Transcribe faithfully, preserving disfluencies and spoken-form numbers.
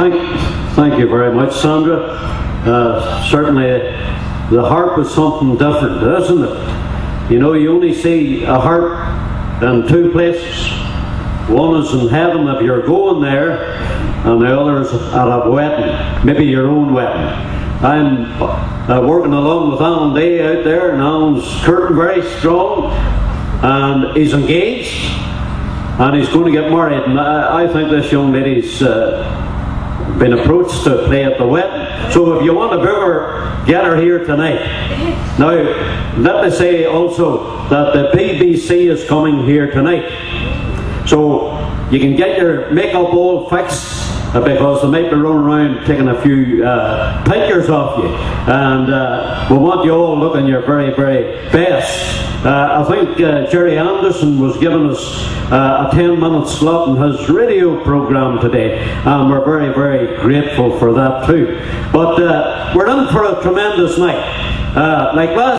Thank, thank you very much, Sandra. Uh, certainly, the harp is something different, isn't it? You know, you only see a harp in two places. One is in heaven if you're going there, and the other is at a wedding, maybe your own wedding. I'm uh, working along with Alan Day out there, and Alan's curtain very strong, and he's engaged, and he's going to get married. And I, I think this young lady's uh, been approached to play at the wedding. So if you want to bring her, get her here tonight. Now, let me say also that the B B C is coming here tonight, so you can get your makeup all fixed, because they might be running around taking a few uh, pictures of you, and uh, we want you all looking your very, very best. Uh, I think uh, Jerry Anderson was giving us uh, a ten minute slot in his radio programme today, and we're very, very grateful for that too. But uh, we're in for a tremendous night. Uh, like last